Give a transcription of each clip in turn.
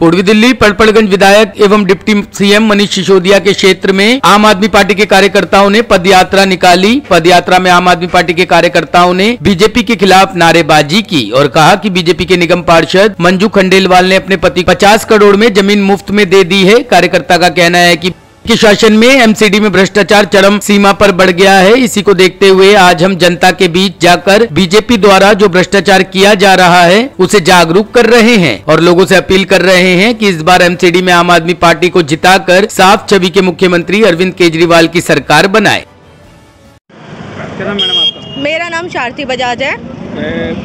पूर्वी दिल्ली पटपड़गंज विधायक एवं डिप्टी सीएम मनीष सिसोदिया के क्षेत्र में आम आदमी पार्टी के कार्यकर्ताओं ने पदयात्रा निकाली। पदयात्रा में आम आदमी पार्टी के कार्यकर्ताओं ने बीजेपी के खिलाफ नारेबाजी की और कहा कि बीजेपी के निगम पार्षद मंजू खंडेलवाल ने अपने पति 50 करोड़ में जमीन मुफ्त में दे दी है। कार्यकर्ता का कहना है कि शासन में एमसीडी में भ्रष्टाचार चरम सीमा पर बढ़ गया है। इसी को देखते हुए आज हम जनता के बीच जाकर बीजेपी द्वारा जो भ्रष्टाचार किया जा रहा है उसे जागरूक कर रहे हैं और लोगों से अपील कर रहे हैं कि इस बार एमसीडी में आम आदमी पार्टी को जिताकर साफ छवि के मुख्यमंत्री अरविंद केजरीवाल की सरकार बनाए। मेरा नाम शारती बजाज है।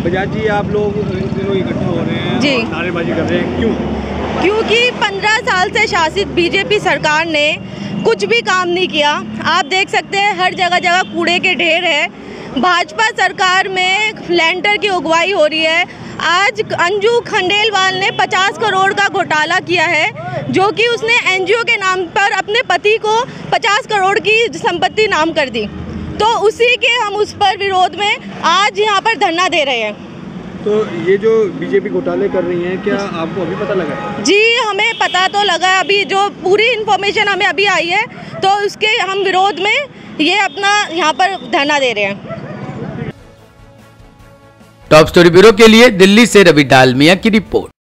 बजाज जी, आप लोग इकट्ठे हो रहे हैं जी, नारेबाजी कर रहे हैं, क्योंकि 15 साल से शासित बीजेपी सरकार ने कुछ भी काम नहीं किया। आप देख सकते हैं हर जगह कूड़े के ढेर है। भाजपा सरकार में लेंटर की अगुवाई हो रही है। आज अंजू खंडेलवाल ने 50 करोड़ का घोटाला किया है, जो कि उसने एनजीओ के नाम पर अपने पति को 50 करोड़ की संपत्ति नाम कर दी, तो उसी के हम उस पर विरोध में आज यहाँ पर धरना दे रहे हैं। तो ये जो बीजेपी घोटाले कर रही है, क्या आपको अभी पता लगा है? जी, हमें पता तो लगा है, अभी जो पूरी इन्फॉर्मेशन हमें अभी आई है, तो उसके हम विरोध में ये अपना यहाँ पर धरना दे रहे हैं। टॉप स्टोरी ब्यूरो के लिए दिल्ली से रवि डालमिया की रिपोर्ट।